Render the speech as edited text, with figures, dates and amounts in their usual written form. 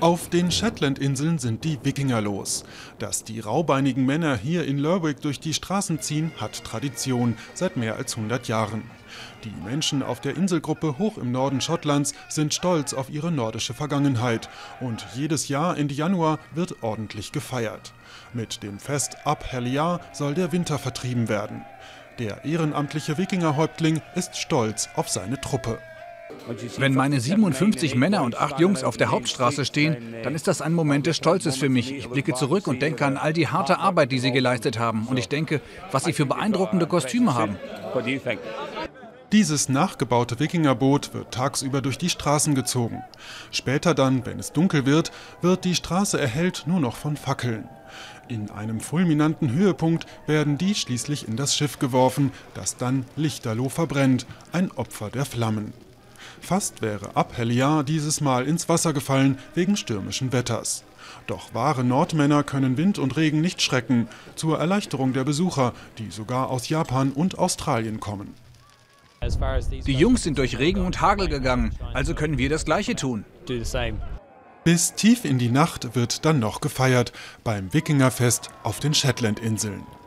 Auf den Shetland-Inseln sind die Wikinger los. Dass die raubeinigen Männer hier in Lerwick durch die Straßen ziehen, hat Tradition seit mehr als 100 Jahren. Die Menschen auf der Inselgruppe hoch im Norden Schottlands sind stolz auf ihre nordische Vergangenheit. Und jedes Jahr Ende Januar wird ordentlich gefeiert. Mit dem Fest Up Helly Aa soll der Winter vertrieben werden. Der ehrenamtliche Wikingerhäuptling ist stolz auf seine Truppe. Wenn meine 57 Männer und 8 Jungs auf der Hauptstraße stehen, dann ist das ein Moment des Stolzes für mich. Ich blicke zurück und denke an all die harte Arbeit, die sie geleistet haben. Und ich denke, was sie für beeindruckende Kostüme haben. Dieses nachgebaute Wikingerboot wird tagsüber durch die Straßen gezogen. Später dann, wenn es dunkel wird, wird die Straße erhellt nur noch von Fackeln. In einem fulminanten Höhepunkt werden die schließlich in das Schiff geworfen, das dann lichterloh verbrennt, ein Opfer der Flammen. Fast wäre Up Helly Aa dieses Mal ins Wasser gefallen wegen stürmischen Wetters. Doch wahre Nordmänner können Wind und Regen nicht schrecken, zur Erleichterung der Besucher, die sogar aus Japan und Australien kommen. Die Jungs sind durch Regen und Hagel gegangen, also können wir das Gleiche tun. Bis tief in die Nacht wird dann noch gefeiert beim Wikingerfest auf den Shetland-Inseln.